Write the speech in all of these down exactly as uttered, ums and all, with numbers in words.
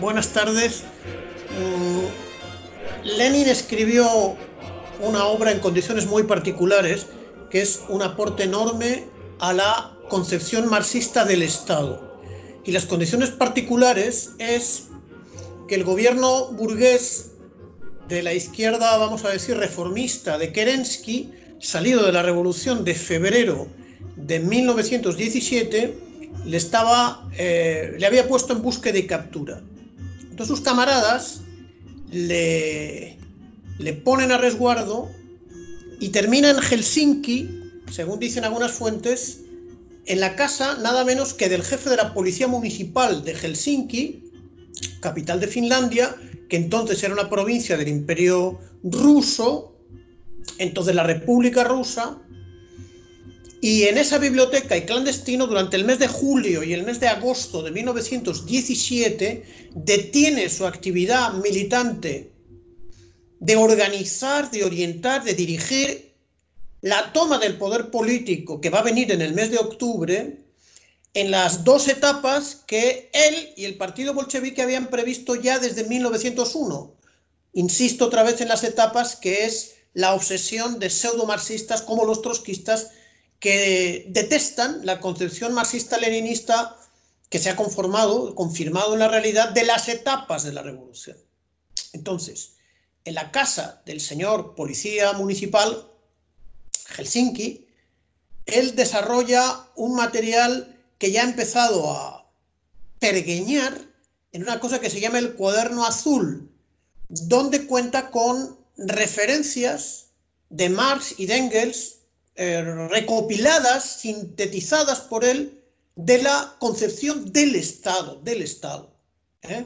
Buenas tardes. Lenin escribió una obra en condiciones muy particulares, que es un aporte enorme a la concepción marxista del Estado. Y las condiciones particulares es que el gobierno burgués de la izquierda, vamos a decir, reformista de Kerensky, salido de la revolución de febrero de mil novecientos diecisiete, le, estaba, eh, le había puesto en búsqueda y captura. Entonces sus camaradas le, le ponen a resguardo y termina en Helsinki, según dicen algunas fuentes, en la casa nada menos que del jefe de la policía municipal de Helsinki, capital de Finlandia, que entonces era una provincia del Imperio ruso, entonces la República Rusa, y en esa biblioteca y clandestino, durante el mes de julio y el mes de agosto de mil novecientos diecisiete, detiene su actividad militante de organizar, de orientar, de dirigir la toma del poder político que va a venir en el mes de octubre, en las dos etapas que él y el partido bolchevique habían previsto ya desde mil novecientos uno. Insisto otra vez en las etapas, que es la obsesión de pseudo-marxistas como los trotskistas, que detestan la concepción marxista-leninista que se ha conformado, confirmado en la realidad, de las etapas de la revolución. Entonces, en la casa del señor policía municipal, Helsinki, él desarrolla un material que ya ha empezado a pergeñar en una cosa que se llama el cuaderno azul, donde cuenta con referencias de Marx y de Engels eh, recopiladas, sintetizadas por él, de la concepción del Estado, del Estado. ¿eh?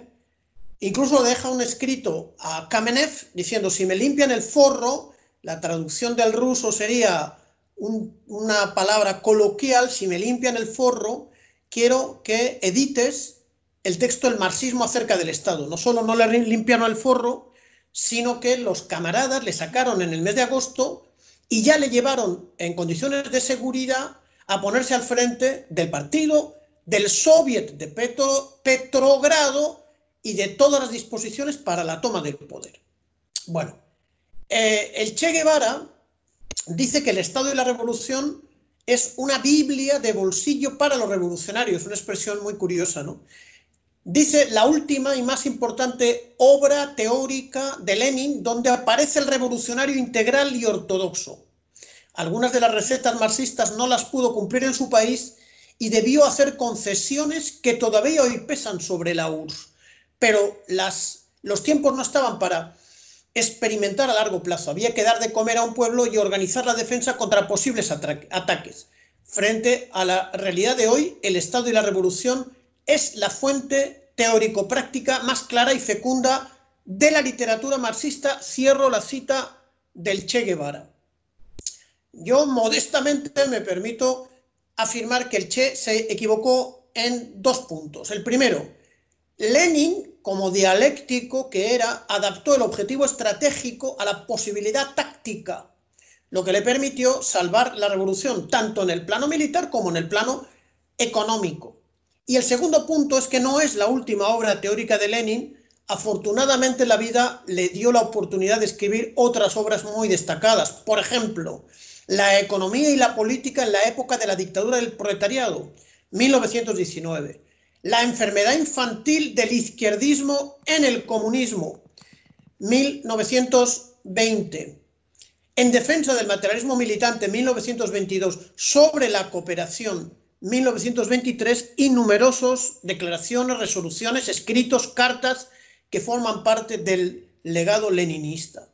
Incluso deja un escrito a Kamenev diciendo, si me limpian el forro, la traducción del ruso sería una palabra coloquial, si me limpian el forro, quiero que edites el texto del marxismo acerca del Estado. No solo no le limpiaron el forro, sino que los camaradas le sacaron en el mes de agosto y ya le llevaron en condiciones de seguridad a ponerse al frente del partido, del Soviet de Petro, Petrogrado y de todas las disposiciones para la toma del poder. Bueno, eh, el Che Guevara dice que el Estado y la Revolución es una Biblia de bolsillo para los revolucionarios, una expresión muy curiosa, ¿no? Dice, la última y más importante obra teórica de Lenin, donde aparece el revolucionario integral y ortodoxo. Algunas de las recetas marxistas no las pudo cumplir en su país y debió hacer concesiones que todavía hoy pesan sobre la U R S S, pero las, los tiempos no estaban para experimentar a largo plazo. Había que dar de comer a un pueblo y organizar la defensa contra posibles ataques. Frente a la realidad de hoy, el Estado y la Revolución es la fuente teórico-práctica más clara y fecunda de la literatura marxista. Cierro la cita del Che Guevara. Yo modestamente me permito afirmar que el Che se equivocó en dos puntos. El primero, Lenin, como dialéctico que era, adaptó el objetivo estratégico a la posibilidad táctica, lo que le permitió salvar la revolución, tanto en el plano militar como en el plano económico. Y el segundo punto es que no es la última obra teórica de Lenin. Afortunadamente la vida le dio la oportunidad de escribir otras obras muy destacadas. Por ejemplo, La economía y la política en la época de la dictadura del proletariado, mil novecientos diecinueve. La enfermedad infantil del izquierdismo en el comunismo, mil novecientos veinte. En defensa del materialismo militante, mil novecientos veintidós. Sobre la cooperación, mil novecientos veintitrés. Y numerosos declaraciones, resoluciones, escritos, cartas que forman parte del legado leninista.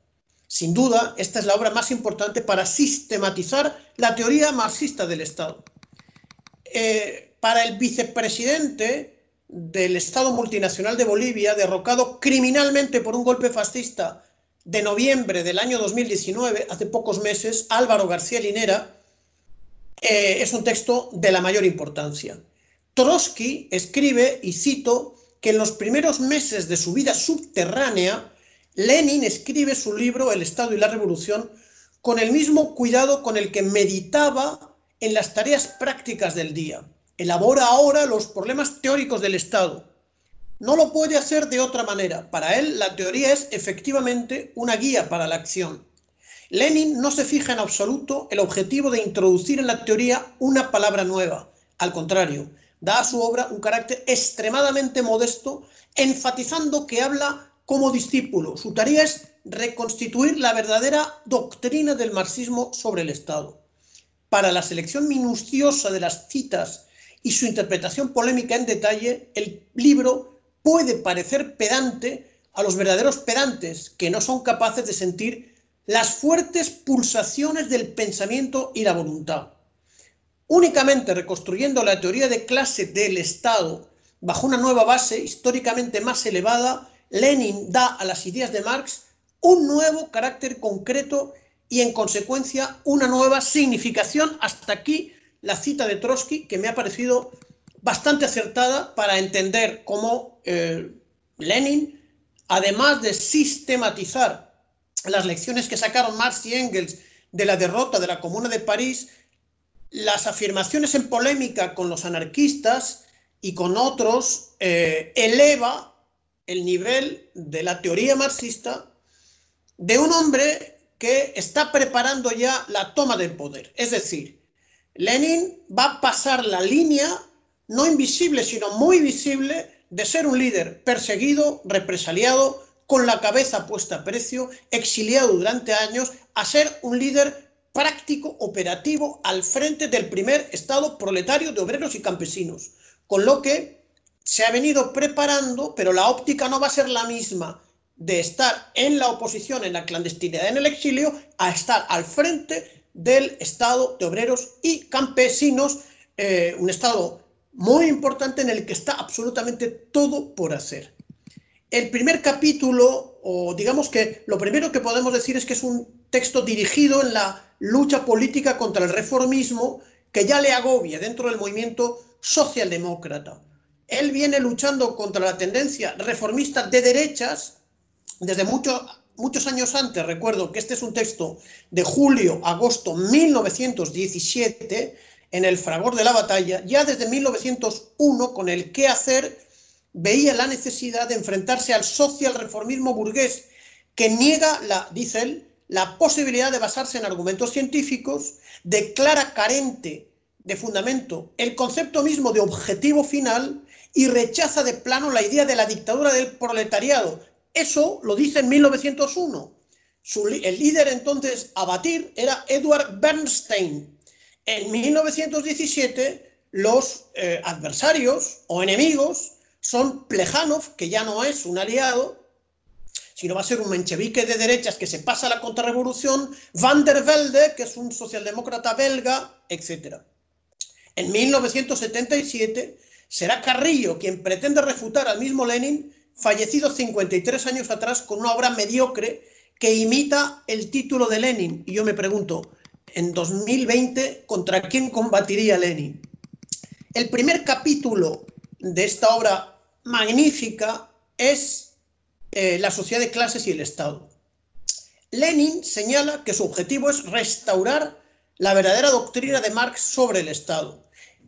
Sin duda, esta es la obra más importante para sistematizar la teoría marxista del Estado. Eh... Para el vicepresidente del Estado multinacional de Bolivia, derrocado criminalmente por un golpe fascista de noviembre del año dos mil diecinueve, hace pocos meses, Álvaro García Linera, eh, es un texto de la mayor importancia. Trotsky escribe, y cito, que en los primeros meses de su vida subterránea, Lenin escribe su libro El Estado y la Revolución con el mismo cuidado con el que meditaba en las tareas prácticas del día. Elabora ahora los problemas teóricos del Estado. No lo puede hacer de otra manera. Para él, la teoría es efectivamente una guía para la acción. Lenin no se fija en absoluto el objetivo de introducir en la teoría una palabra nueva. Al contrario, da a su obra un carácter extremadamente modesto, enfatizando que habla como discípulo. Su tarea es reconstituir la verdadera doctrina del marxismo sobre el Estado. Para la selección minuciosa de las citas y su interpretación polémica en detalle, el libro puede parecer pedante a los verdaderos pedantes, que no son capaces de sentir las fuertes pulsaciones del pensamiento y la voluntad. Únicamente reconstruyendo la teoría de clase del Estado bajo una nueva base históricamente más elevada, Lenin da a las ideas de Marx un nuevo carácter concreto y, en consecuencia, una nueva significación. Hasta aquí la cita de Trotsky, que me ha parecido bastante acertada para entender cómo eh, Lenin, además de sistematizar las lecciones que sacaron Marx y Engels de la derrota de la Comuna de París, las afirmaciones en polémica con los anarquistas y con otros, eh, eleva el nivel de la teoría marxista de un hombre que está preparando ya la toma del poder. Es decir, Lenin va a pasar la línea, no invisible, sino muy visible, de ser un líder perseguido, represaliado, con la cabeza puesta a precio, exiliado durante años, a ser un líder práctico, operativo, al frente del primer Estado proletario de obreros y campesinos. Con lo que se ha venido preparando, pero la óptica no va a ser la misma de estar en la oposición, en la clandestinidad, en el exilio, a estar al frente del Estado de obreros y campesinos, eh, un Estado muy importante en el que está absolutamente todo por hacer. El primer capítulo, o digamos que lo primero que podemos decir es que es un texto dirigido en la lucha política contra el reformismo, que ya le agobia dentro del movimiento socialdemócrata. Él viene luchando contra la tendencia reformista de derechas desde mucho, muchos años antes. Recuerdo que este es un texto de julio agosto mil novecientos diecisiete, en el fragor de la batalla. Ya desde mil novecientos uno, con el qué hacer, veía la necesidad de enfrentarse al socialreformismo burgués, que niega, la, dice él, la posibilidad de basarse en argumentos científicos, declara carente de fundamento el concepto mismo de objetivo final y rechaza de plano la idea de la dictadura del proletariado. Eso lo dice en mil novecientos uno. Su, el líder entonces a batir era Edward Bernstein. En mil novecientos diecisiete los eh, adversarios o enemigos son Plejánov, que ya no es un aliado, sino va a ser un menchevique de derechas que se pasa a la contrarrevolución, Van der Velde, que es un socialdemócrata belga, etcétera. En mil novecientos setenta y siete será Carrillo quien pretende refutar al mismo Lenin, fallecido cincuenta y tres años atrás, con una obra mediocre que imita el título de Lenin. Y yo me pregunto, en dos mil veinte, ¿contra quién combatiría Lenin? El primer capítulo de esta obra magnífica es eh, la sociedad de clases y el Estado. Lenin señala que su objetivo es restaurar la verdadera doctrina de Marx sobre el Estado.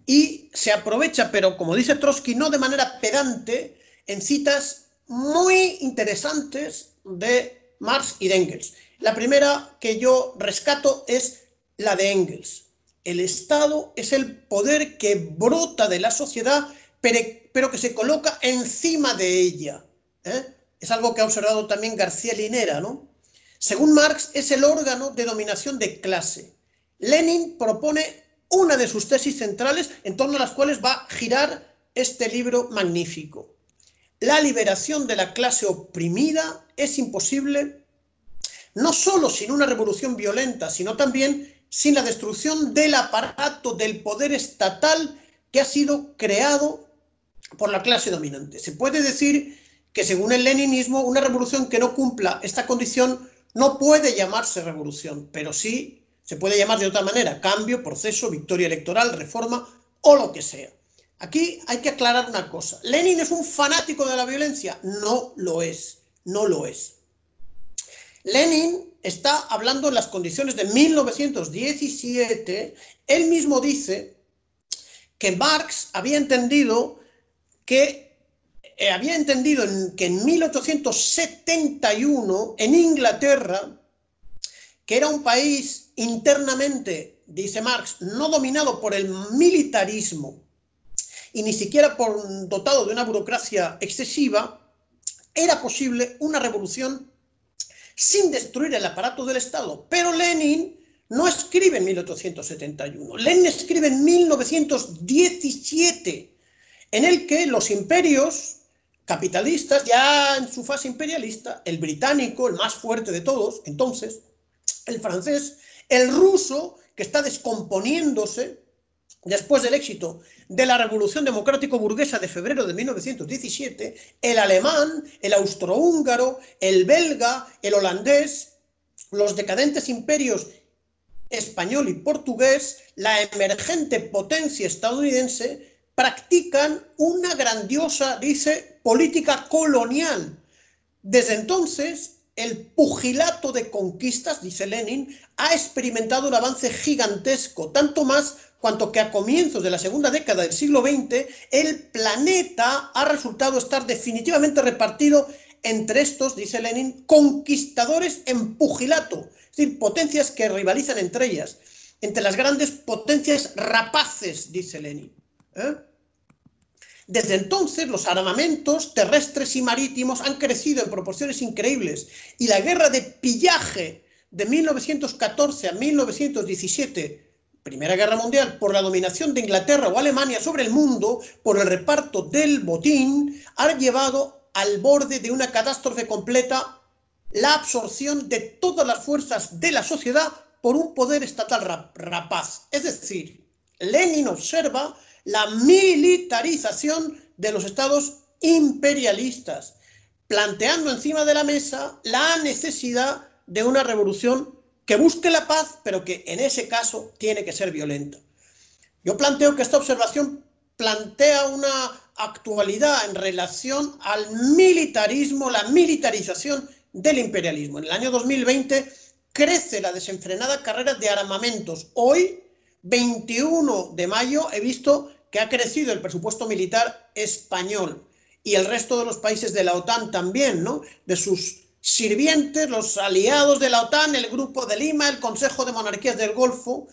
Y se aprovecha, pero como dice Trotsky, no de manera pedante, en citas muy interesantes de Marx y de Engels. La primera que yo rescato es la de Engels. El Estado es el poder que brota de la sociedad, pero que se coloca encima de ella. ¿Eh? Es algo que ha observado también García Linera, ¿no? Según Marx, es el órgano de dominación de clase. Lenin propone una de sus tesis centrales, en torno a las cuales va a girar este libro magnífico. La liberación de la clase oprimida es imposible no solo sin una revolución violenta, sino también sin la destrucción del aparato del poder estatal que ha sido creado por la clase dominante. Se puede decir que, según el leninismo, una revolución que no cumpla esta condición no puede llamarse revolución, pero sí se puede llamar de otra manera: cambio, proceso, victoria electoral, reforma o lo que sea. Aquí hay que aclarar una cosa. ¿Lenin es un fanático de la violencia? No lo es, no lo es. Lenin está hablando en las condiciones de mil novecientos diecisiete. Él mismo dice que Marx había entendido que eh, había entendido en, que en mil ochocientos setenta y uno, en Inglaterra, que era un país internamente, dice Marx, no dominado por el militarismo y ni siquiera por, dotado de una burocracia excesiva, era posible una revolución sin destruir el aparato del Estado. Pero Lenin no escribe en mil ochocientos setenta y uno, Lenin escribe en mil novecientos diecisiete, en el que los imperios capitalistas, ya en su fase imperialista, el británico, el más fuerte de todos, entonces, el francés, el ruso, que está descomponiéndose después del éxito de la Revolución Democrático-Burguesa de febrero de mil novecientos diecisiete, el alemán, el austrohúngaro, el belga, el holandés, los decadentes imperios español y portugués, la emergente potencia estadounidense, practican una grandiosa, dice, política colonial. Desde entonces, el pugilato de conquistas, dice Lenin, ha experimentado un avance gigantesco, tanto más cuanto que a comienzos de la segunda década del siglo veinte, el planeta ha resultado estar definitivamente repartido entre estos, dice Lenin, conquistadores en pugilato, es decir, potencias que rivalizan entre ellas, entre las grandes potencias rapaces, dice Lenin. ¿Eh? Desde entonces, los armamentos terrestres y marítimos han crecido en proporciones increíbles y la guerra de pillaje de mil novecientos catorce a mil novecientos diecisiete, Primera Guerra Mundial, por la dominación de Inglaterra o Alemania sobre el mundo, por el reparto del botín, ha llevado al borde de una catástrofe completa la absorción de todas las fuerzas de la sociedad por un poder estatal rap rapaz. Es decir, Lenin observa la militarización de los estados imperialistas, planteando encima de la mesa la necesidad de una revolución que busque la paz, pero que en ese caso tiene que ser violenta. Yo planteo que esta observación plantea una actualidad en relación al militarismo, la militarización del imperialismo. En el año dos mil veinte crece la desenfrenada carrera de armamentos. Hoy, veintiuno de mayo, he visto que ha crecido el presupuesto militar español y el resto de los países de la OTAN también, ¿no? De sus sirvientes, los aliados de la OTAN, el Grupo de Lima, el Consejo de Monarquías del Golfo.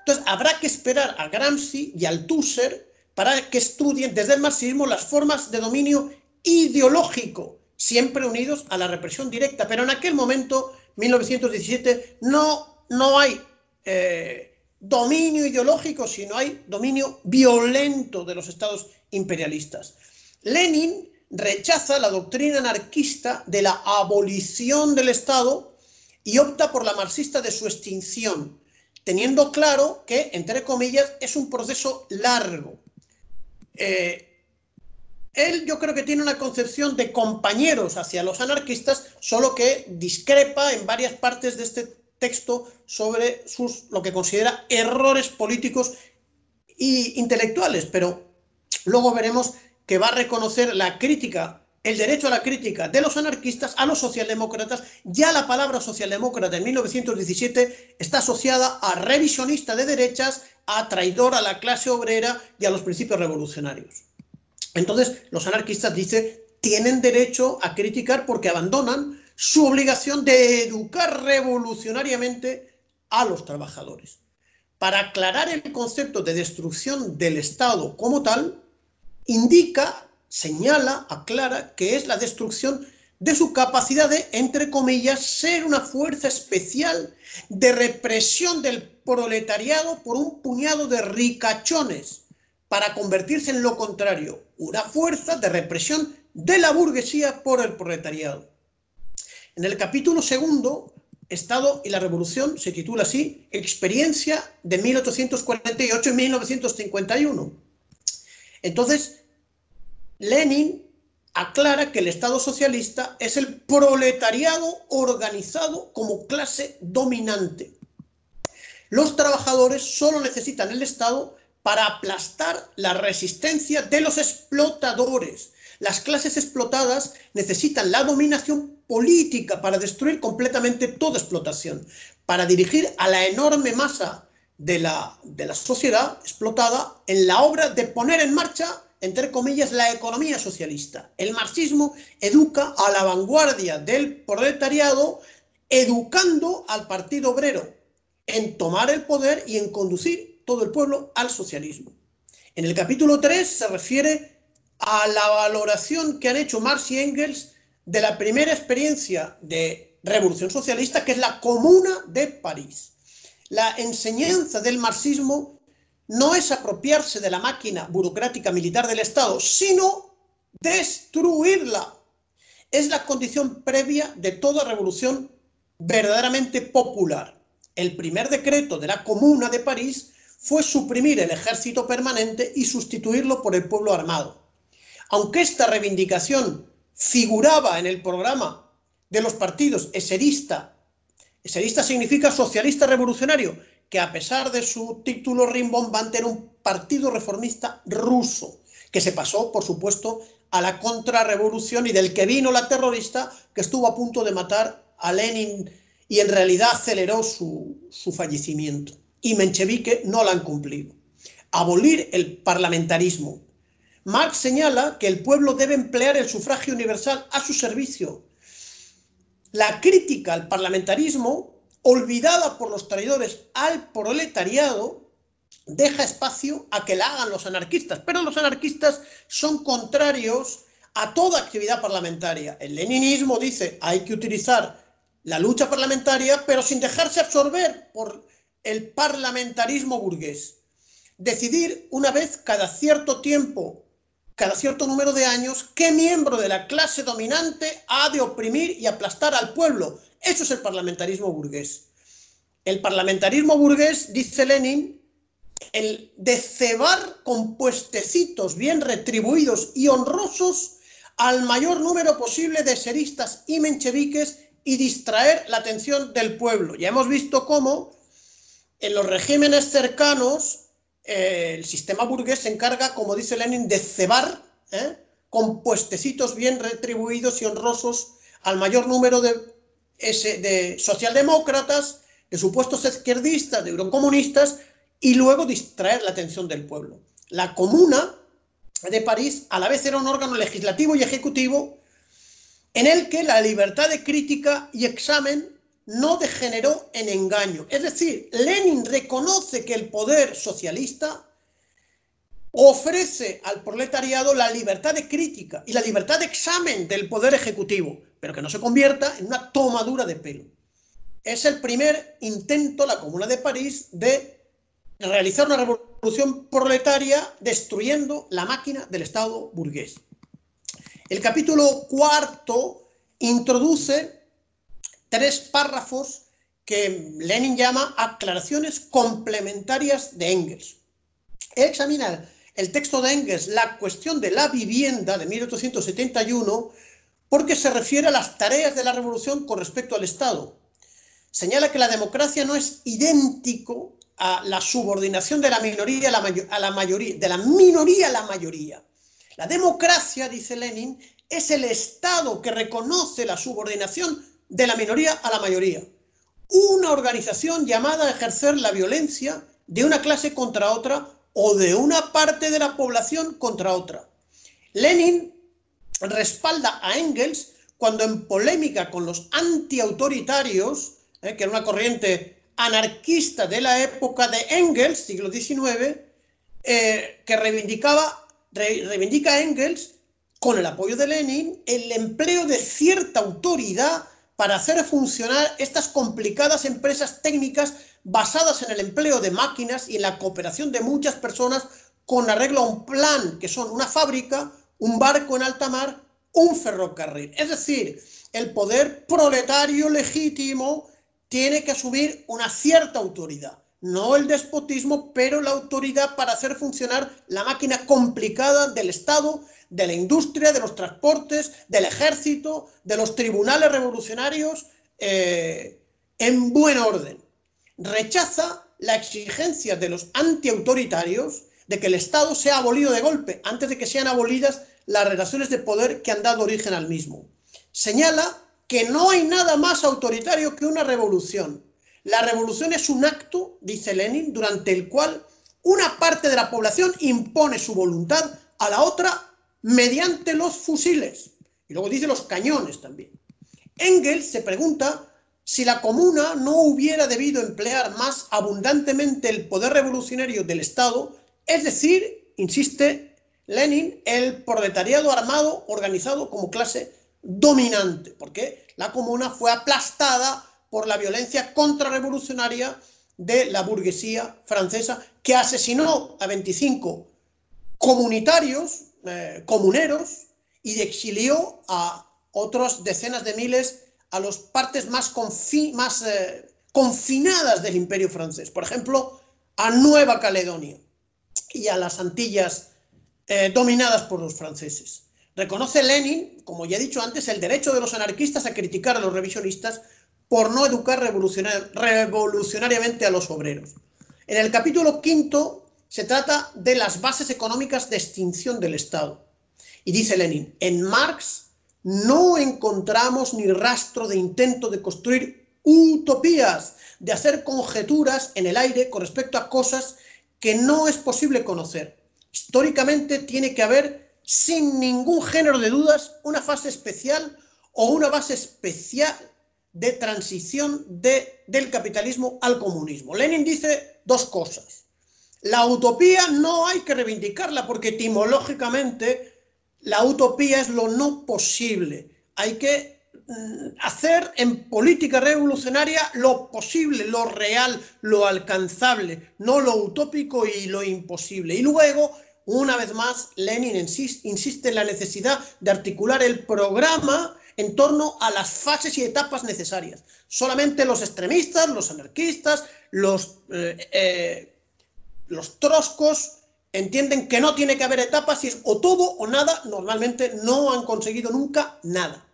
Entonces, habrá que esperar a Gramsci y al Tusser para que estudien desde el marxismo las formas de dominio ideológico, siempre unidos a la represión directa. Pero en aquel momento, mil novecientos diecisiete, no, no hay Eh, dominio ideológico, sino hay dominio violento de los estados imperialistas. Lenin rechaza la doctrina anarquista de la abolición del Estado y opta por la marxista de su extinción, teniendo claro que, entre comillas, es un proceso largo. Eh, él yo creo que tiene una concepción de compañeros hacia los anarquistas, solo que discrepa en varias partes de este texto sobre sus, lo que considera errores políticos e intelectuales, pero luego veremos que va a reconocer la crítica, el derecho a la crítica de los anarquistas a los socialdemócratas. Ya la palabra socialdemócrata en mil novecientos diecisiete está asociada a revisionista de derechas, a traidor a la clase obrera y a los principios revolucionarios. Entonces los anarquistas, dice, tienen derecho a criticar porque abandonan su obligación de educar revolucionariamente a los trabajadores. Para aclarar el concepto de destrucción del Estado como tal, indica, señala, aclara que es la destrucción de su capacidad de, entre comillas, ser una fuerza especial de represión del proletariado por un puñado de ricachones, para convertirse en lo contrario, una fuerza de represión de la burguesía por el proletariado. En el capítulo segundo, Estado y la Revolución, se titula así, Experiencia de mil ochocientos cuarenta y ocho y mil novecientos cincuenta y uno. Entonces, Lenin aclara que el Estado socialista es el proletariado organizado como clase dominante. Los trabajadores solo necesitan el Estado para aplastar la resistencia de los explotadores. Las clases explotadas necesitan la dominación política para destruir completamente toda explotación, para dirigir a la enorme masa de la, de la sociedad explotada en la obra de poner en marcha entre comillas, la economía socialista. El marxismo educa a la vanguardia del proletariado, educando al Partido Obrero en tomar el poder y en conducir todo el pueblo al socialismo. En el capítulo tres se refiere a la valoración que han hecho Marx y Engels de la primera experiencia de revolución socialista, que es la Comuna de París. La enseñanza del marxismo no es apropiarse de la máquina burocrática militar del Estado, sino destruirla. Es la condición previa de toda revolución verdaderamente popular. El primer decreto de la Comuna de París fue suprimir el ejército permanente y sustituirlo por el pueblo armado. Aunque esta reivindicación figuraba en el programa de los partidos eserista, eserista significa socialista revolucionario, que a pesar de su título rimbombante era un partido reformista ruso, que se pasó, por supuesto, a la contrarrevolución y del que vino la terrorista que estuvo a punto de matar a Lenin y en realidad aceleró su, su fallecimiento. Y menchevique no la han cumplido. Abolir el parlamentarismo. Marx señala que el pueblo debe emplear el sufragio universal a su servicio. La crítica al parlamentarismo, olvidada por los traidores al proletariado, deja espacio a que la hagan los anarquistas. Pero los anarquistas son contrarios a toda actividad parlamentaria. El leninismo dice hay que utilizar la lucha parlamentaria, pero sin dejarse absorber por el parlamentarismo burgués. Decidir una vez cada cierto tiempo, cada cierto número de años, qué miembro de la clase dominante ha de oprimir y aplastar al pueblo. Eso es el parlamentarismo burgués. El parlamentarismo burgués, dice Lenin, el de cebar con puestecitos bien retribuidos y honrosos al mayor número posible de seristas y mencheviques y distraer la atención del pueblo. Ya hemos visto cómo en los regímenes cercanos Eh, el sistema burgués se encarga, como dice Lenin, de cebar ¿eh? con puestecitos bien retribuidos y honrosos al mayor número de, ese, de socialdemócratas, de supuestos izquierdistas, de eurocomunistas, y luego distraer la atención del pueblo. La Comuna de París a la vez era un órgano legislativo y ejecutivo en el que la libertad de crítica y examen no degeneró en engaño. Es decir, Lenin reconoce que el poder socialista ofrece al proletariado la libertad de crítica y la libertad de examen del poder ejecutivo, pero que no se convierta en una tomadura de pelo. Es el primer intento, la Comuna de París, de realizar una revolución proletaria destruyendo la máquina del Estado burgués. El capítulo cuarto introduce tres párrafos que Lenin llama aclaraciones complementarias de Engels. Él examina el texto de Engels, la cuestión de la vivienda de mil ochocientos setenta y uno, porque se refiere a las tareas de la revolución con respecto al Estado. Señala que la democracia no es idéntico a la subordinación de la minoría a la, may- a la mayoría, de la minoría a la mayoría. La democracia, dice Lenin, es el Estado que reconoce la subordinación de la minoría a la mayoría, una organización llamada a ejercer la violencia de una clase contra otra o de una parte de la población contra otra. Lenin respalda a Engels cuando en polémica con los antiautoritarios, eh, que era una corriente anarquista de la época de Engels, siglo diecinueve, eh, que reivindicaba, re, reivindica a Engels, con el apoyo de Lenin, el empleo de cierta autoridad para hacer funcionar estas complicadas empresas técnicas basadas en el empleo de máquinas y en la cooperación de muchas personas con arreglo a un plan, que son una fábrica, un barco en alta mar, un ferrocarril. Es decir, el poder proletario legítimo tiene que asumir una cierta autoridad, no el despotismo, pero la autoridad para hacer funcionar la máquina complicada del Estado, de la industria, de los transportes, del ejército, de los tribunales revolucionarios, eh, en buen orden. Rechaza la exigencia de los antiautoritarios de que el Estado sea abolido de golpe, antes de que sean abolidas las relaciones de poder que han dado origen al mismo. Señala que no hay nada más autoritario que una revolución. La revolución es un acto, dice Lenin, durante el cual una parte de la población impone su voluntad a la otra mediante los fusiles. Y luego dice los cañones también. Engels se pregunta si la comuna no hubiera debido emplear más abundantemente el poder revolucionario del Estado, es decir, insiste Lenin, el proletariado armado organizado como clase dominante, porque la comuna fue aplastada por la violencia contrarrevolucionaria de la burguesía francesa, que asesinó a veinticinco comunitarios, eh, comuneros, y exilió a otras decenas de miles a las partes más, confi más eh, confinadas del imperio francés, por ejemplo, a Nueva Caledonia y a las Antillas eh, dominadas por los franceses. Reconoce Lenin, como ya he dicho antes, el derecho de los anarquistas a criticar a los revisionistas por no educar revolucionar, revolucionariamente a los obreros. En el capítulo quinto se trata de las bases económicas de extinción del Estado. Y dice Lenin, en Marx no encontramos ni rastro de intento de construir utopías, de hacer conjeturas en el aire con respecto a cosas que no es posible conocer. Históricamente tiene que haber, sin ningún género de dudas, una fase especial o una base especial de transición de, del capitalismo al comunismo. Lenin dice dos cosas. La utopía no hay que reivindicarla porque etimológicamente la utopía es lo no posible. Hay que hacer en política revolucionaria lo posible, lo real, lo alcanzable, no lo utópico y lo imposible. Y luego, una vez más, Lenin insiste en la necesidad de articular el programa en torno a las fases y etapas necesarias. Solamente los extremistas, los anarquistas, los, eh, eh, los trotskos entienden que no tiene que haber etapas, si es o todo o nada, normalmente no han conseguido nunca nada.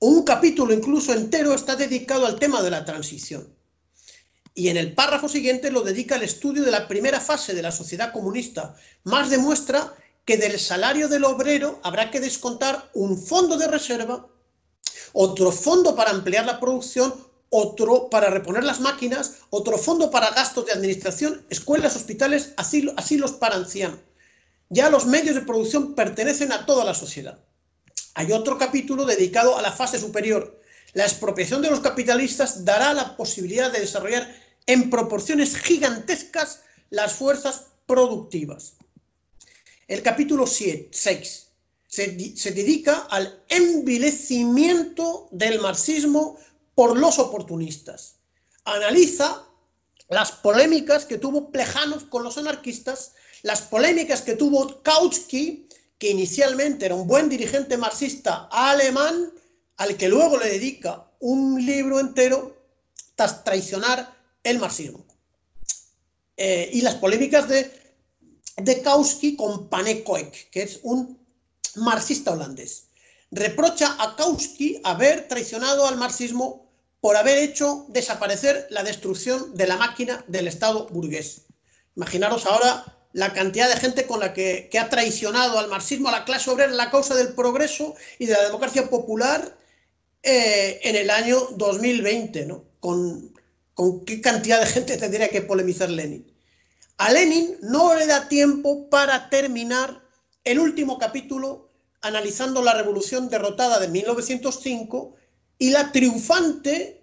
Un capítulo incluso entero está dedicado al tema de la transición. Y en el párrafo siguiente lo dedica al estudio de la primera fase de la sociedad comunista. Marx demuestra que del salario del obrero habrá que descontar un fondo de reserva, otro fondo para ampliar la producción, otro para reponer las máquinas, otro fondo para gastos de administración, escuelas, hospitales, asilo, asilos para ancianos. Ya los medios de producción pertenecen a toda la sociedad. Hay otro capítulo dedicado a la fase superior. La expropiación de los capitalistas dará la posibilidad de desarrollar en proporciones gigantescas las fuerzas productivas. El capítulo seis se, se dedica al envilecimiento del marxismo por los oportunistas. Analiza las polémicas que tuvo Plejanov con los anarquistas, las polémicas que tuvo Kautsky, que inicialmente era un buen dirigente marxista alemán, al que luego le dedica un libro entero tras traicionar el marxismo. Eh, y las polémicas de, de Kautsky con Pannekoek, que es un marxista holandés. Reprocha a Kautsky haber traicionado al marxismo por haber hecho desaparecer la destrucción de la máquina del Estado burgués. Imaginaros ahora la cantidad de gente con la que, que ha traicionado al marxismo, a la clase obrera, la causa del progreso y de la democracia popular eh, en el año dos mil veinte, ¿no? ¿Con, con qué cantidad de gente tendría que polemizar Lenin? A Lenin no le da tiempo para terminar el último capítulo analizando la revolución derrotada de mil novecientos cinco y la triunfante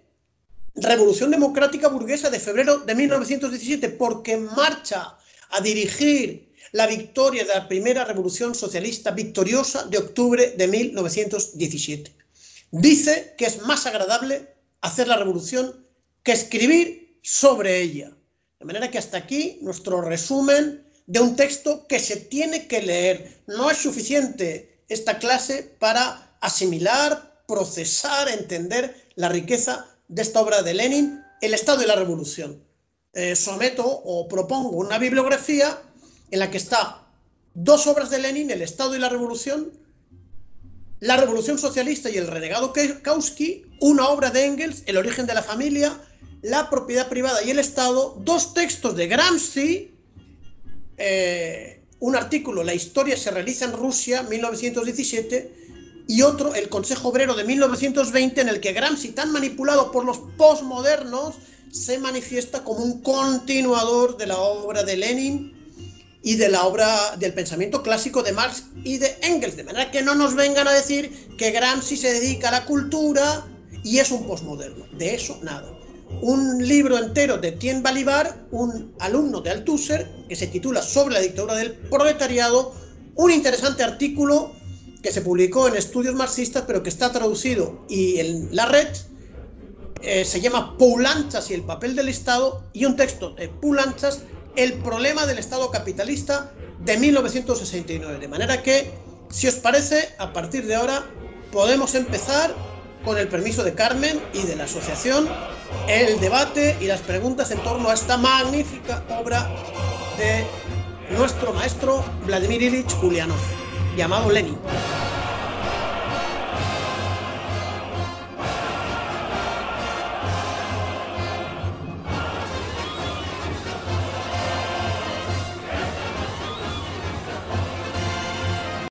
Revolución Democrática Burguesa de febrero de mil novecientos diecisiete, porque marcha a dirigir la victoria de la primera Revolución Socialista victoriosa de octubre de mil novecientos diecisiete. Dice que es más agradable hacer la revolución que escribir sobre ella. De manera que hasta aquí nuestro resumen de un texto que se tiene que leer. No es suficiente esta clase para asimilar, procesar, entender la riqueza de esta obra de Lenin, el Estado y la Revolución. Eh, someto o propongo una bibliografía en la que está dos obras de Lenin, el Estado y la Revolución, la Revolución Socialista y el renegado Kautsky, una obra de Engels, el origen de la familia, la propiedad privada y el Estado, dos textos de Gramsci, eh, un artículo, La historia se realiza en Rusia, mil novecientos diecisiete, y otro, el Consejo Obrero de mil novecientos veinte, en el que Gramsci, tan manipulado por los posmodernos, se manifiesta como un continuador de la obra de Lenin y de la obra del pensamiento clásico de Marx y de Engels, de manera que no nos vengan a decir que Gramsci se dedica a la cultura y es un posmoderno. De eso nada. Un libro entero de Étienne Balibar, un alumno de Althusser, que se titula Sobre la dictadura del proletariado, un interesante artículo que se publicó en Estudios Marxistas, pero que está traducido y en la red, eh, se llama Poulantzas y el papel del Estado, y un texto de Poulantzas, El problema del Estado capitalista, de mil novecientos sesenta y nueve. De manera que, si os parece, a partir de ahora podemos empezar, con el permiso de Carmen y de la asociación, el debate y las preguntas en torno a esta magnífica obra de nuestro maestro Vladimir Ilich Ulyanov, llamado Lenin.